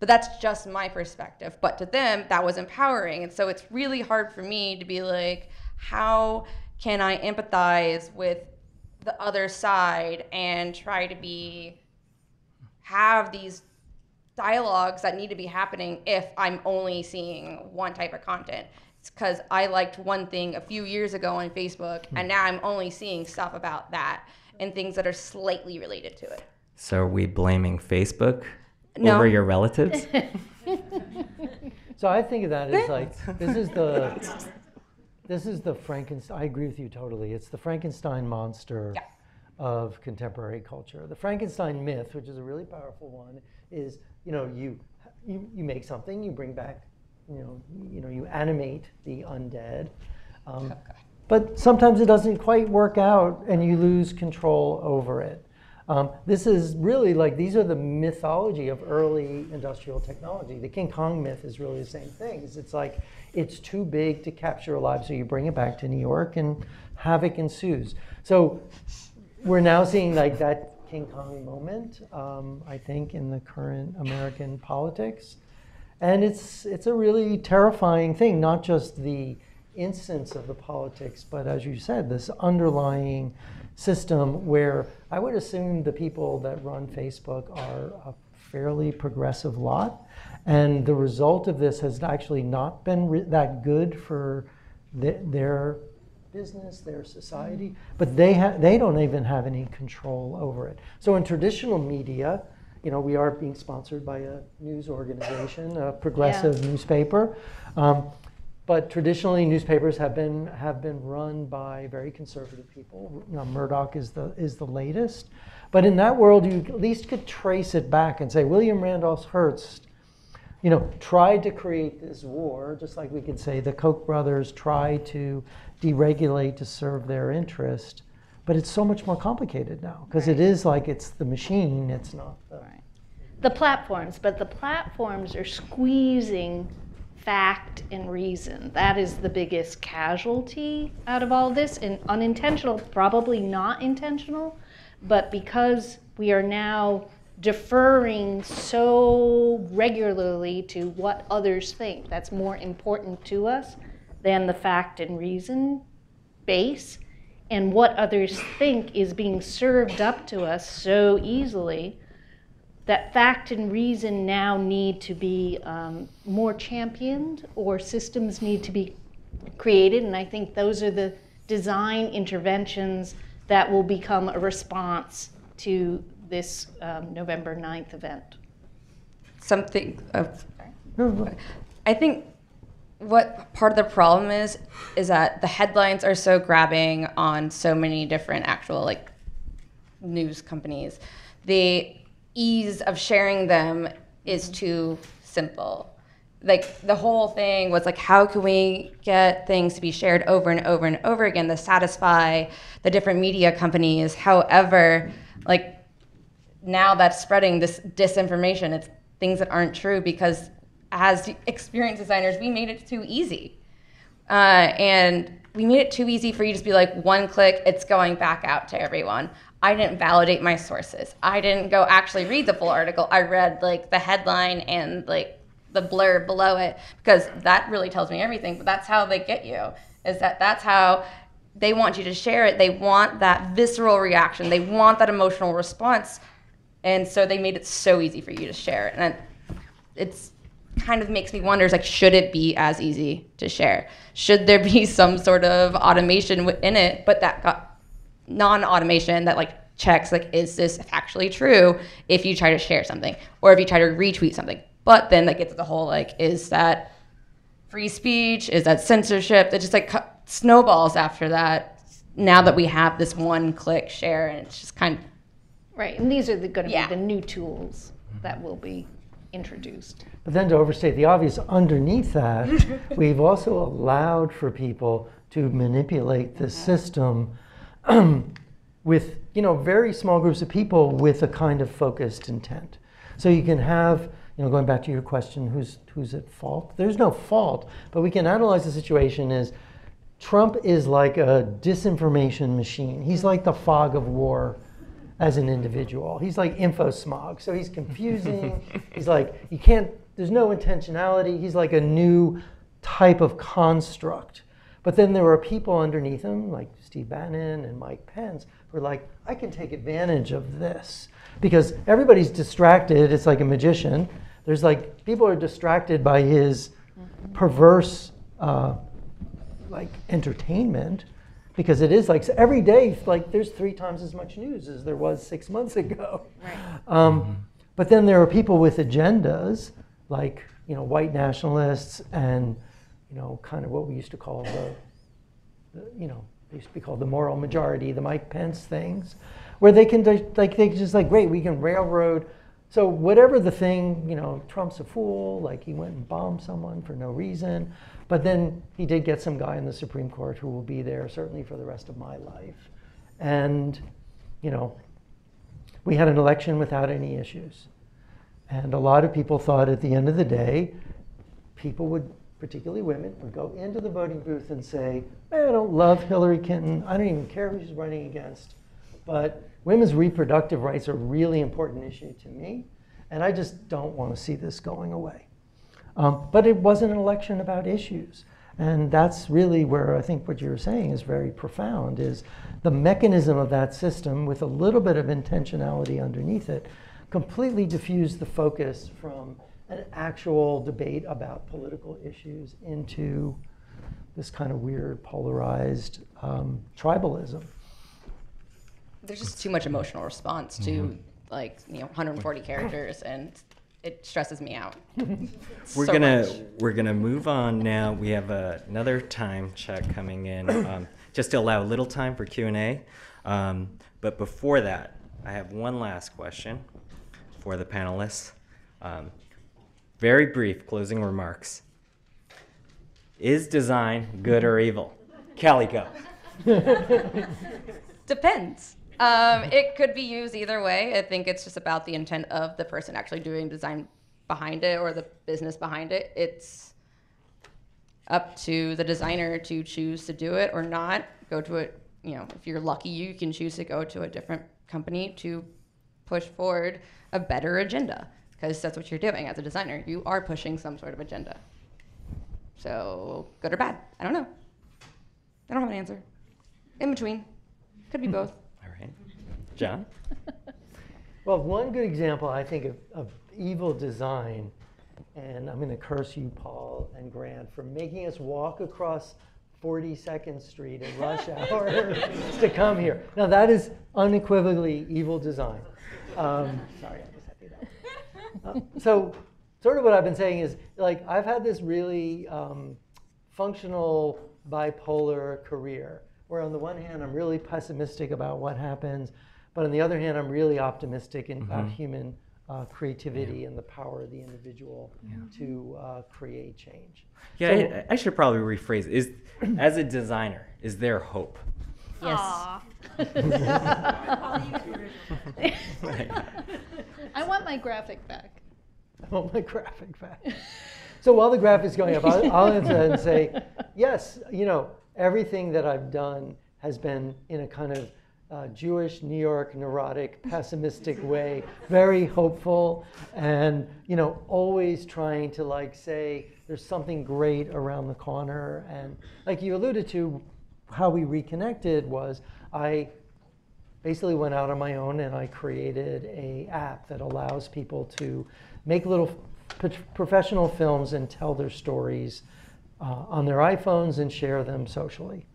But that's just my perspective. But to them, that was empowering. And so it's really hard for me to be like, how can I empathize with the other side and try to have these dialogues that need to be happening if I'm only seeing one type of content? It's because I liked one thing a few years ago on Facebook, and now I'm only seeing stuff about that and things that are slightly related to it. So are we blaming Facebook? No. Over your relatives? So I think of that as like, this is the Frankenstein. I agree with you totally. It's the Frankenstein monster of contemporary culture. The Frankenstein myth, which is a really powerful one, is you make something, you bring back, you animate the undead, but sometimes it doesn't quite work out, and you lose control over it. This is really like, these are the mythology of early industrial technology. The King Kong myth is really the same thing. It's like, it's too big to capture alive, so you bring it back to New York and havoc ensues. So we're now seeing like that King Kong moment, I think, in the current American politics. And it's a really terrifying thing, not just the instance of the politics, but as you said, this underlying system where I would assume the people that run Facebook are a fairly progressive lot. And the result of this has actually not been that good for their business, their society, but they don't even have any control over it. So in traditional media, we are being sponsored by a news organization, a progressive newspaper. But traditionally, newspapers have been run by very conservative people. Murdoch is the latest. But in that world, you at least could trace it back and say William Randolph Hearst, tried to create this war, just like we could say the Koch brothers tried to deregulate to serve their interest. But it's so much more complicated now because it is like it's the machine. It's not the platforms, but the platforms are squeezing fact and reason. That is the biggest casualty out of all this, and unintentional, probably not intentional, but because we are now deferring so regularly to what others think, that's more important to us than the fact and reason base, and what others think is being served up to us so easily that fact and reason now need to be more championed, or systems need to be created. And I think those are the design interventions that will become a response to this November 9th event. Something of, I think what part of the problem is that the headlines are so grabbing on so many different actual like news companies. The ease of sharing them is too simple. Like the whole thing was like, how can we get things to be shared over and over and over again to satisfy the different media companies? However, like now that's spreading this disinformation, it's things that aren't true because as experienced designers, we made it too easy. And we made it too easy for you to just be like, one click, it's going back out to everyone. I didn't validate my sources. I didn't go actually read the full article. I read like the headline and like the blurb below it, because that really tells me everything. But that's how they get you, is that that's how they want you to share it. They want that visceral reaction. They want that emotional response. And so they made it so easy for you to share it. And it's kind of makes me wonder, is like, should it be as easy to share? Should there be some sort of automation within it, but that got non-automation that like checks like, is this actually true if you try to share something or if you try to retweet something? But then that gets the whole like, is that free speech? Is that censorship? That just like snowballs after that. Now that we have this one click share, and it's just kind of right. And these are going to be the new tools that will be introduced. But then, to overstate the obvious, underneath that, we've also allowed for people to manipulate the system with, you know, very small groups of people with a kind of focused intent. So you can have, you know, going back to your question, who's at fault? There's no fault, but we can analyze the situation as Trump is like a disinformation machine. He's like the fog of war as an individual. He's like info smog. So he's confusing. He's like, you can't, there's no intentionality. He's like a new type of construct. But then there are people underneath him, like Steve Bannon and Mike Pence, who are like, I can take advantage of this. Because everybody's distracted. It's like a magician. There's like, people are distracted by his perverse like entertainment. Because it is like, so every day, like there's 3 times as much news as there was 6 months ago. Right. But then there are people with agendas, like, you know, white nationalists and, you know, kind of what we used to call the you know, they used to be called the moral majority, the Mike Pence things, where they can like, they just like, great, we can railroad. So whatever the thing, you know, Trump's a fool, like he went and bombed someone for no reason. But then he did get some guy in the Supreme Court who will be there certainly for the rest of my life. And, you know, we had an election without any issues. And a lot of people thought at the end of the day, people would, particularly women, would go into the voting booth and say, I don't love Hillary Clinton. I don't even care who she's running against. But women's reproductive rights are a really important issue to me, and I just don't want to see this going away. But it wasn't an election about issues, and that's really where I think what you're saying is very profound, is the mechanism of that system with a little bit of intentionality underneath it completely diffused the focus from an actual debate about political issues into this kind of weird, polarized tribalism. There's just too much emotional response to like, you know, 140 characters, and it stresses me out. We're gonna move on now. We have another time check coming in, just to allow a little time for Q&A. But before that, I have one last question for the panelists. Very brief closing remarks. Is design good or evil? Kelly, go. Depends. It could be used either way. I think it's just about the intent of the person actually doing design behind it or the business behind it. It's up to the designer to choose to do it or not. Go to it, you know, if you're lucky, you can choose to go to a different company to push forward a better agenda, because that's what you're doing as a designer. You are pushing some sort of agenda. So good or bad, I don't know. I don't have an answer. In between, could be both. John? Well, one good example, I think, of evil design, and I'm going to curse you, Paul and Grant, for making us walk across 42nd Street in rush hour to come here. Now, that is unequivocally evil design. Sorry, I just had to do that. So sort of what I've been saying is, like, I've had this really functional bipolar career, where on the one hand, I'm really pessimistic about what happens, but on the other hand, I'm really optimistic about human creativity and the power of the individual to create change. Yeah, so, I should probably rephrase it. As a designer, is there hope? Yes. I want my graphic back. I want my graphic back. So while the graphic's going up, I'll answer that and say, yes, you know, everything that I've done has been in a kind of Jewish, New York, neurotic, pessimistic way, very hopeful, and, you know, always trying to, like, say there's something great around the corner. And like you alluded to, how we reconnected was I basically went out on my own and I created an app that allows people to make little professional films and tell their stories on their iPhones and share them socially.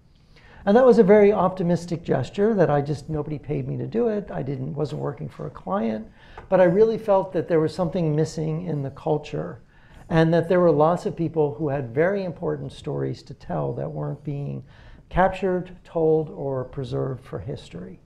And that was a very optimistic gesture that nobody paid me to do it. I wasn't working for a client, but I really felt that there was something missing in the culture and that there were lots of people who had very important stories to tell that weren't being captured, told, or preserved for history.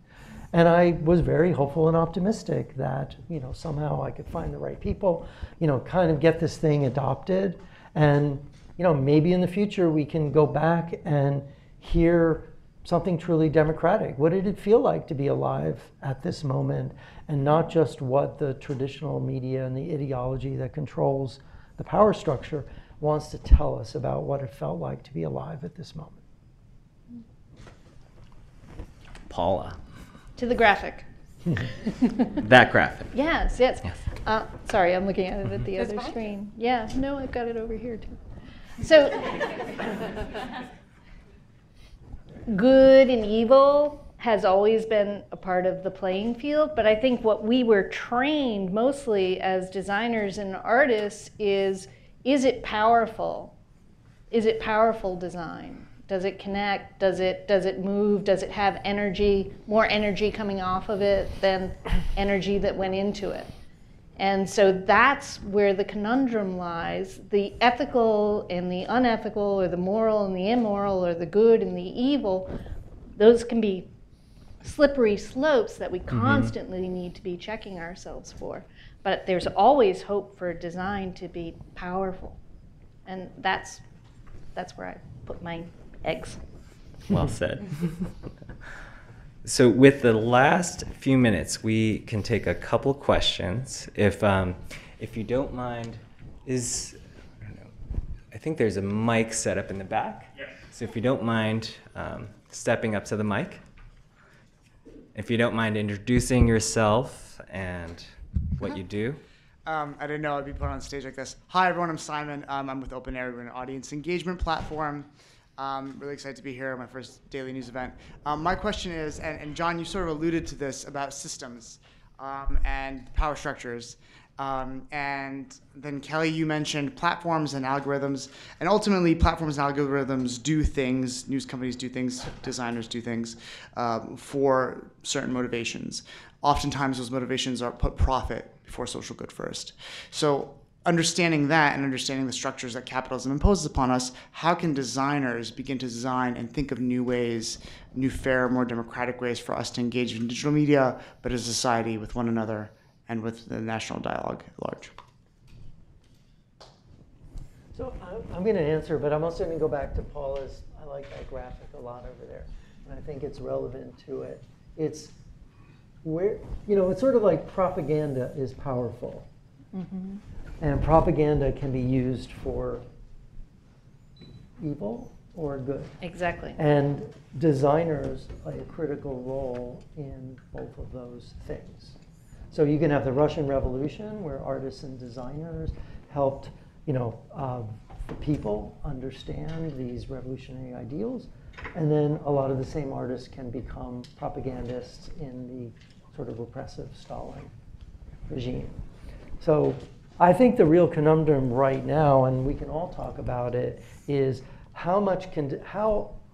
And I was very hopeful and optimistic that, you know, somehow I could find the right people, you know, kind of get this thing adopted. And, you know, maybe in the future we can go back and hear something truly democratic. What did it feel like to be alive at this moment? And not just what the traditional media and the ideology that controls the power structure wants to tell us about what it felt like to be alive at this moment. Paula. To the graphic. That graphic. Yes, yes. Sorry, I'm looking at it at the other screen. Yeah, no, I've got it over here too. So, good and evil has always been a part of the playing field, but I think what we were trained mostly as designers and artists is it powerful? Is it powerful design? Does it connect? Does it move? Does it have energy, more energy coming off of it than energy that went into it? And so that's where the conundrum lies. The ethical and the unethical, or the moral and the immoral, or the good and the evil, those can be slippery slopes that we constantly need to be checking ourselves for. But there's always hope for design to be powerful. And that's where I put my eggs. Well said. So with the last few minutes, we can take a couple questions. If you don't mind, I don't know, I think there's a mic set up in the back. Yes. So if you don't mind stepping up to the mic, if you don't mind introducing yourself and what you do. I didn't know I'd be put on stage like this. Hi everyone, I'm Simon. I'm with Open Air. We're an audience engagement platform. Really excited to be here on my first Daily News event. My question is, and John, you sort of alluded to this about systems and power structures. And then Kelly, you mentioned platforms and algorithms. And ultimately, platforms and algorithms do things, news companies do things, designers do things for certain motivations. Oftentimes, those motivations are put profit before social good first. So, understanding that and understanding the structures that capitalism imposes upon us, how can designers begin to design and think of new ways, new fair, more democratic ways for us to engage in digital media, but as a society with one another and with the national dialogue at large? So I'm going to answer, but I'm also going to go back to Paula's. I like that graphic a lot over there, and I think it's relevant to it. It's where, you know, it's sort of like propaganda is powerful. Mm-hmm. And propaganda can be used for evil or good. Exactly. And designers play a critical role in both of those things. So you can have the Russian Revolution, where artists and designers helped, you know, the people understand these revolutionary ideals. And then a lot of the same artists can become propagandists in the sort of repressive Stalin regime. So I think the real conundrum right now, and we can all talk about it, is how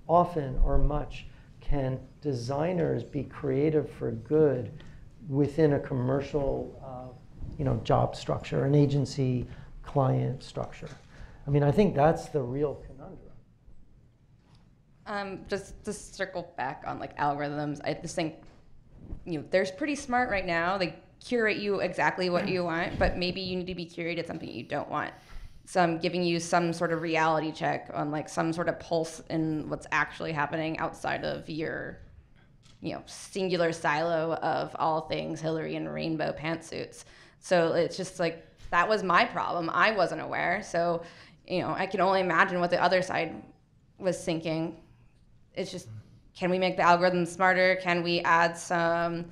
often or much can designers be creative for good within a commercial, you know, job structure, an agency client structure. I mean, I think that's the real conundrum. Just to circle back on like algorithms, I just think they're pretty smart right now. They curate you exactly what you want, but maybe you need to be curated something you don't want. Some giving you some sort of reality check on like some sort of pulse in what's actually happening outside of your singular silo of all things Hillary and rainbow pantsuits. So it's just like, that was my problem. I wasn't aware. So, I can only imagine what the other side was thinking. It's just, can we make the algorithm smarter? Can we add some,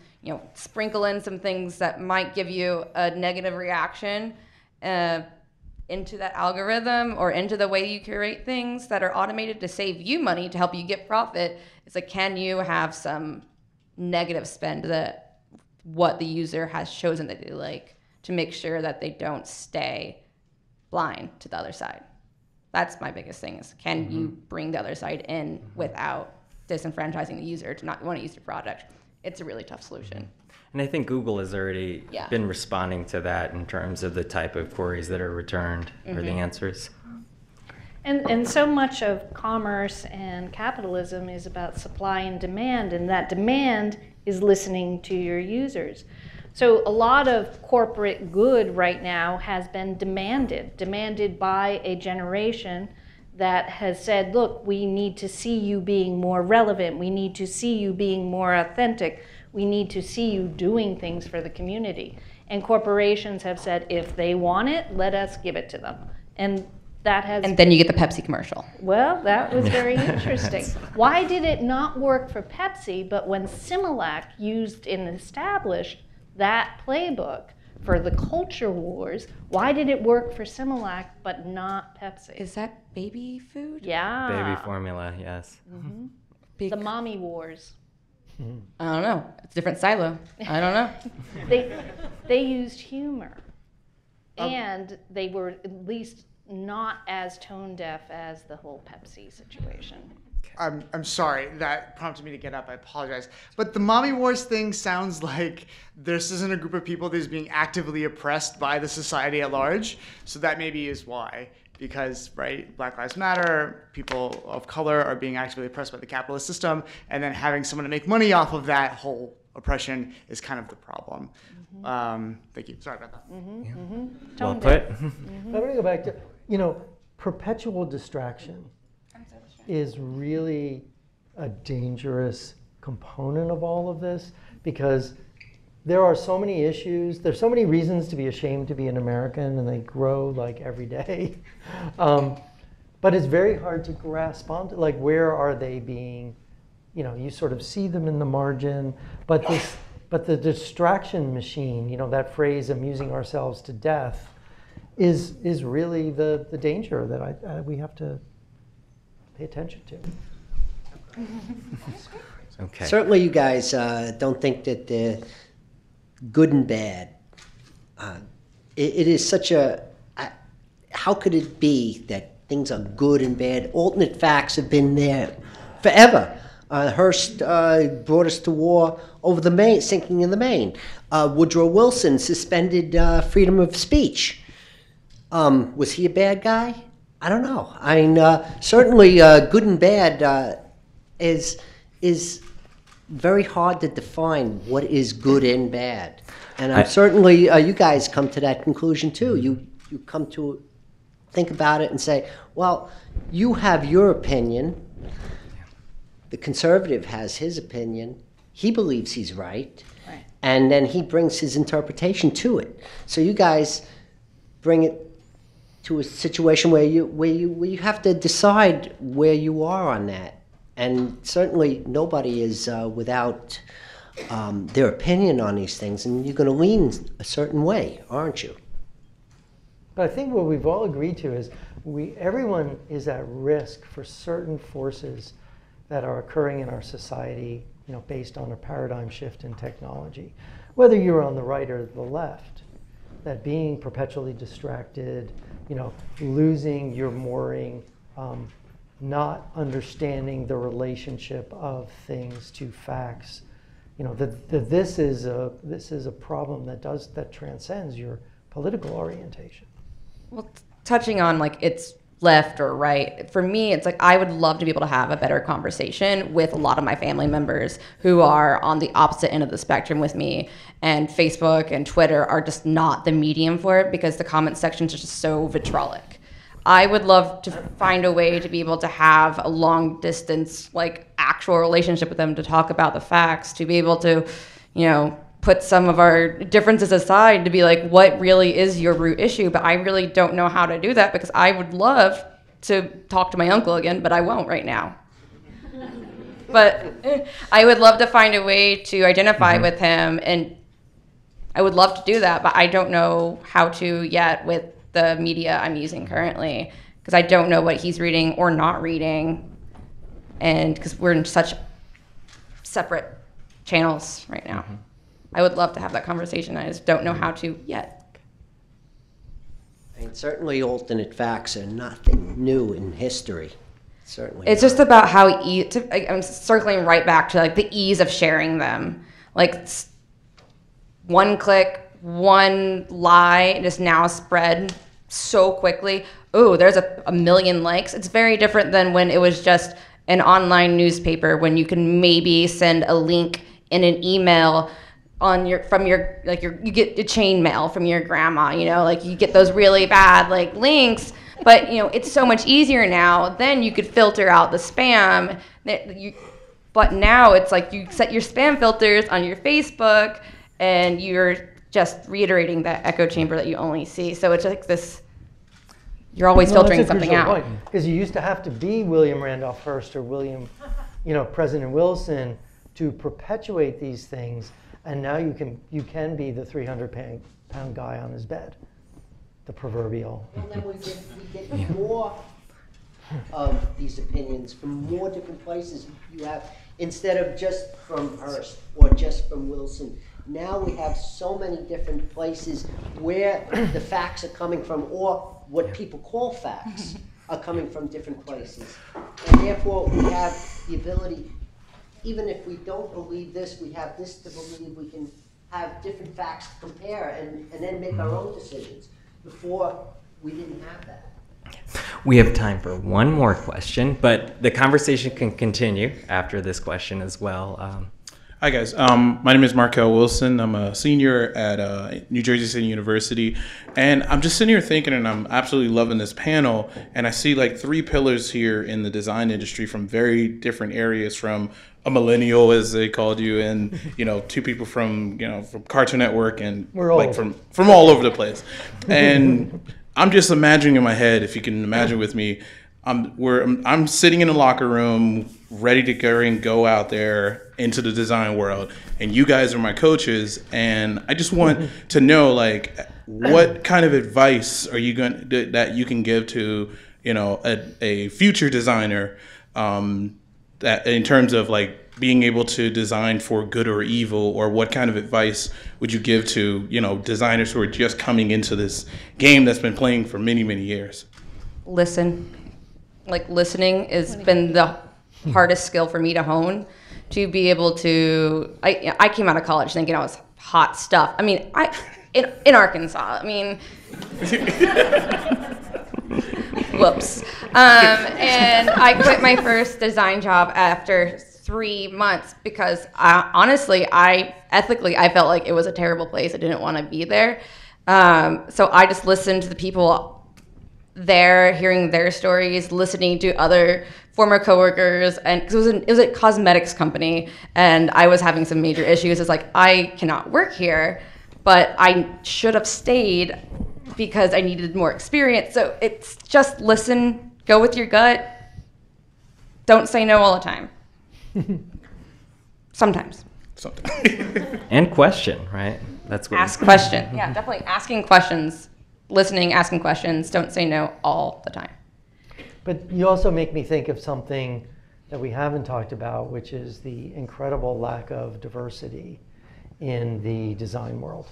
sprinkle in some things that might give you a negative reaction into that algorithm or into the way you curate things that are automated to save you money, to help you get profit? It's like, can you have some negative spend that what the user has chosen that they like to make sure that they don't stay blind to the other side? That's my biggest thing is, can you bring the other side in without disenfranchising the user to not want to use your product? It's a really tough solution. And I think Google has already been responding to that in terms of the type of queries that are returned or the answers. And so much of commerce and capitalism is about supply and that demand is listening to your users. So a lot of corporate good right now has been demanded by a generation that has said, look, we need to see you being more relevant. We need to see you being more authentic. We need to see you doing things for the community. And corporations have said, if they want it, let us give it to them. And that has... And then you get the Pepsi commercial. Well, that was very interesting. Why did it not work for Pepsi, but when Similac used and established that playbook for the culture wars, why did it work for Similac but not Pepsi? Is that baby food? Yeah. Baby formula, yes. Mm-hmm. The mommy wars. I don't know. It's a different silo. I don't know. They used humor. And they were at least not as tone deaf as the whole Pepsi situation. I'm sorry, that prompted me to get up, I apologize. But the mommy wars thing sounds like this isn't a group of people that is being actively oppressed by the society at large. So that maybe is why, because right, Black Lives Matter, people of color are being actively oppressed by the capitalist system, and then having someone to make money off of that whole oppression is kind of the problem. Mm-hmm. Thank you, sorry about that. Mm-hmm. Yeah. Mm-hmm. Well put. Mm-hmm. I'm gonna go back to, perpetual distraction is really a dangerous component of all of this, because there are so many issues, there's so many reasons to be ashamed to be an American, and they grow like every day. But it's very hard to grasp onto, like, where are they being, you sort of see them in the margin, but the distraction machine, that phrase amusing ourselves to death is really the danger that we have to pay attention to. Okay. Certainly you guys don't think that the good and bad, it is such a, how could it be that things are good and bad? Alternate facts have been there forever. Hearst brought us to war over the Maine, sinking in the Maine. Woodrow Wilson suspended freedom of speech. Was he a bad guy? I don't know. I mean, certainly good and bad is very hard to define what is good and bad. And certainly you guys come to that conclusion too. You come to think about it and say, well, you have your opinion. The conservative has his opinion. He believes he's right. Right. And then he brings his interpretation to it. So you guys bring it to a situation where you have to decide where you are on that. And certainly nobody is without their opinion on these things, and you're gonna lean a certain way, aren't you? But I think what we've all agreed to is everyone is at risk for certain forces that are occurring in our society, based on a paradigm shift in technology. Whether you're on the right or the left, that being perpetually distracted, losing your mooring, not understanding the relationship of things to facts. This is a problem that transcends your political orientation. Well, touching on like its left or right. For me, it's like I would love to be able to have a better conversation with a lot of my family members who are on the opposite end of the spectrum with me. And Facebook and Twitter are just not the medium for it because the comment sections are just so vitriolic. I would love to find a way to be able to have a long distance, like actual relationship with them, to talk about the facts, to be able to, you know, put some of our differences aside to be like, what really is your root issue? But I really don't know how to do that because I would love to talk to my uncle again, but I won't right now. But I would love to find a way to identify with him, and I would love to do that, but I don't know how to yet with the media I'm using currently, because I don't know what he's reading or not reading, and because we're in such separate channels right now. I would love to have that conversation. I just don't know how to yet. And certainly alternate facts are nothing new in history. Certainly it's not. Just about how I'm circling right back to like the ease of sharing them. Like one click, one lie is now spread so quickly. Oh, there's a million likes. It's very different than when it was just an online newspaper, when you can maybe send a link in an email on your, from your, like your, you get the chain mail from your grandma, you know, like you get those really bad like links, but you know, it's so much easier now. Then you could filter out the spam that you, but now it's like you set your spam filters on your Facebook and you're just reiterating that echo chamber that you only see. So it's like this, you're always filtering something out. Because you used to have to be William Randolph Hearst or William, you know, President Wilson to perpetuate these things. And now you can be the 300-pound guy on his bed, the proverbial. And then we get more of these opinions from more different places. You have, instead of just from Hearst or just from Wilson, now we have so many different places where the facts are coming from, or what people call facts are coming from different places. And therefore, we have the ability, even if we don't believe this, we have this to believe, we can have different facts to compare and then make our own decisions. Before, we didn't have that. We have time for one more question, but the conversation can continue after this question as well. Hi guys, my name is Markel Wilson. I'm a senior at New Jersey City University, and I'm just sitting here thinking, and I'm absolutely loving this panel, and I see like three pillars here in the design industry from very different areas, from a millennial, as they called you, and you know, two people from, you know, from Cartoon Network, and like from all over the place. And I'm just imagining in my head, if you can imagine with me, I'm sitting in a locker room, ready to go out there into the design world, and you guys are my coaches, and I just want to know, like, what kind of advice are you going that you can give to, you know, a future designer, that in terms of like being able to design for good or evil, or what kind of advice would you give to, you know, designers who are just coming into this game that's been playing for many, many years? Listen. Like, listening has been the hardest skill for me to hone, to be able to, I came out of college thinking I was hot stuff. I mean, in Arkansas, I mean, whoops. And I quit my first design job after 3 months because honestly, ethically, I felt like it was a terrible place. I didn't want to be there. So I just listened to the people there, hearing their stories, listening to other former coworkers, and because it was a cosmetics company, and I was having some major issues. It's like, I cannot work here, but I should have stayed because I needed more experience. So it's just listen, go with your gut. Don't say no all the time. Sometimes. And question, right? That's what. Ask questions. Yeah, definitely asking questions. Listening, asking questions, don't say no all the time. But you also make me think of something that we haven't talked about, which is the incredible lack of diversity in the design world.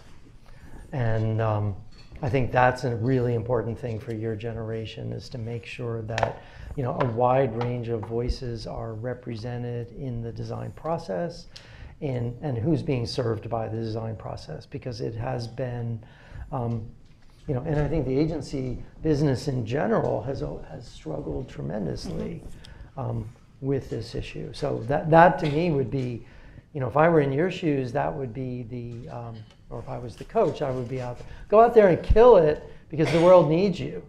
And I think that's a really important thing for your generation, is to make sure that, you know, a wide range of voices are represented in the design process, and who's being served by the design process, because it has been you know, and I think the agency business in general has struggled tremendously with this issue. So that to me would be, you know, if I were in your shoes, that would be the, or if I was the coach, I would be out there. Go out there and kill it because the world needs you.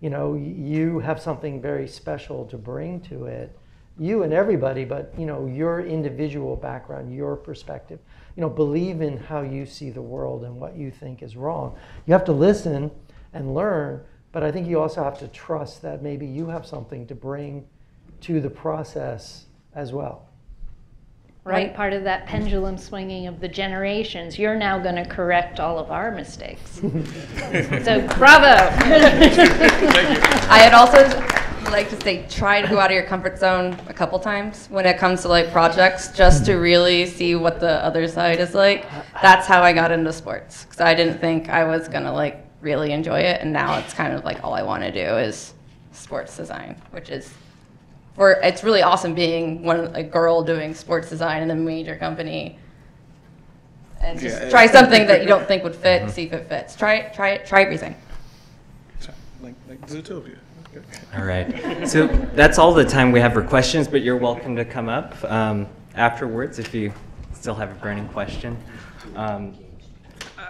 You know, you have something very special to bring to it. You and everybody, but, you know, your individual background, your perspective. You know, believe in how you see the world and what you think is wrong. You have to listen and learn, but I think you also have to trust that maybe you have something to bring to the process as well. Right, part of that pendulum swinging of the generations. You're now going to correct all of our mistakes. So, bravo. Thank you. I'd also like to say, try to go out of your comfort zone a couple times when it comes to like projects, just to really see what the other side is like. That's how I got into sports, because I didn't think I was going to like really enjoy it, and now it's kind of like all I want to do is sports design, which is. It's really awesome being a girl doing sports design in a major company, and just try something that you don't think would fit, see if it fits. Try everything. Like Zootopia. Okay. All right. So that's all the time we have for questions, but you're welcome to come up afterwards if you still have a burning question.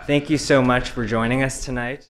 Thank you so much for joining us tonight.